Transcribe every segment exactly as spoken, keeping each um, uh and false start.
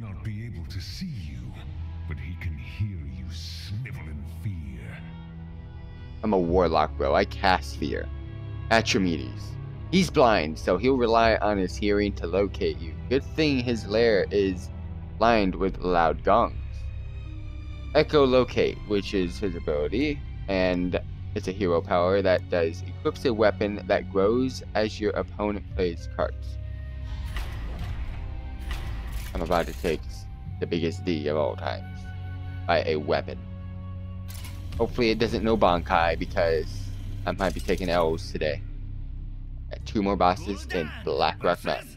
not be able to see you, but he can hear you snivel in fear. I'm a warlock, bro. I cast fear. Atramedes. He's blind, so he'll rely on his hearing to locate you. Good thing his lair is lined with loud gongs. Echolocate, which is his ability, and it's a hero power that does equips a weapon that grows as your opponent plays cards. I'm about to take the biggest D of all times by a weapon. Hopefully it doesn't know Bankai, because I might be taking L's today. Got two more bosses in Black Rock Mountain.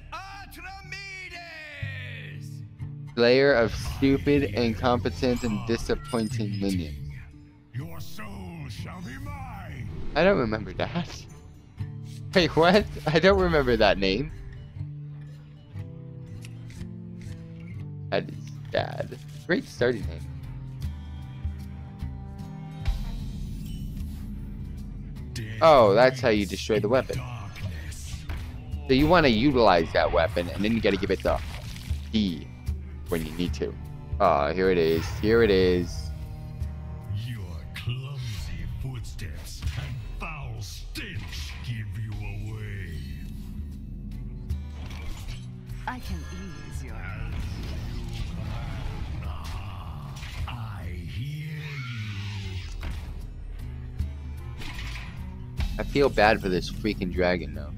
Layer of stupid, incompetent, and disappointing minions. Your soul shall be mine. I don't remember that. Wait, what? I don't remember that name. That is bad. Great starting name. Oh, that's how you destroy the weapon. So you want to utilize that weapon, and then you got to give it the D when you need to. Ah, oh, here it is. Here it is. Your clumsy footsteps and foul stench give you away. I can ease your. I hear you. I feel bad for this freaking dragon, though.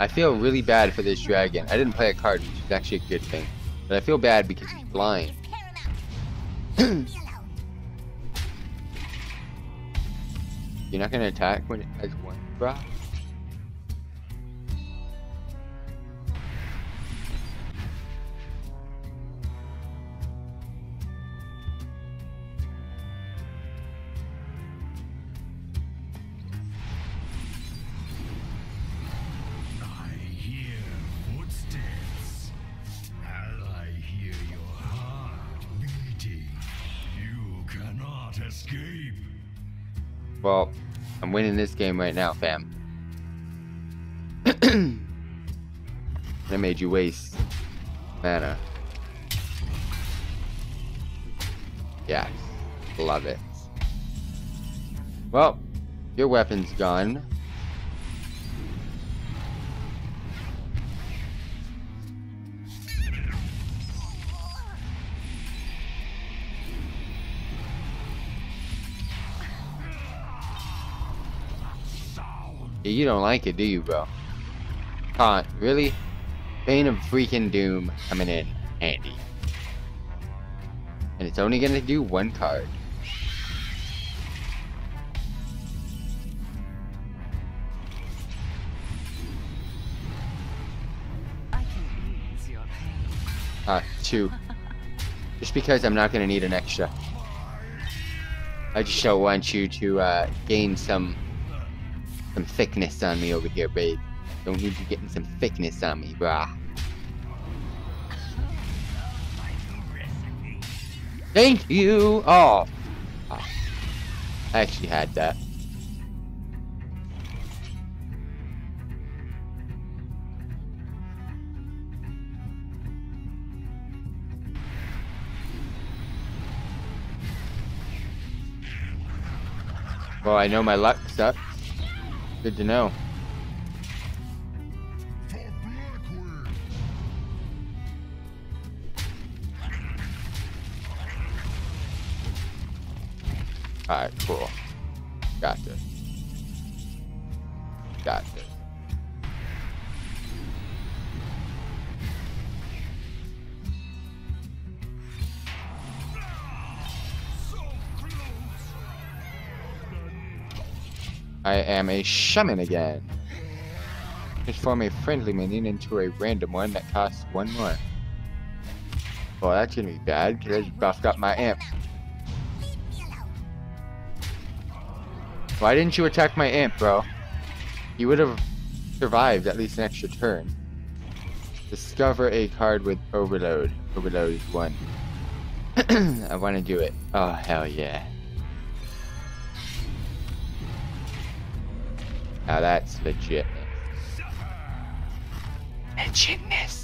I feel really bad for this dragon. I didn't play a card, which is actually a good thing. But I feel bad because he's blind. You're not gonna attack when it has one, bro? Well, I'm winning this game right now, fam. I made you waste mana. Yeah, love it. Well, your weapon's gone. You don't like it, do you, bro? Can't, really? Bane of freaking doom coming in handy. And it's only gonna do one card. I can ease your pain. Ah, two. Just because I'm not gonna need an extra. I just don't want you to uh, gain some Some thickness on me over here, babe. Don't need you getting some thickness on me, brah. Thank you! Oh. Oh! I actually had that. Well, I know my luck sucks. Good to know. Alright, cool. Got this. Got this. I am a shaman again. Transform a friendly minion into a random one that costs one more. Well, that's gonna be bad because I just buffed up my imp. Why didn't you attack my imp, bro? You would have survived at least an extra turn. Discover a card with overload. Overload is one. I want to do it. Oh, hell yeah. Now that's legitness. Legitness.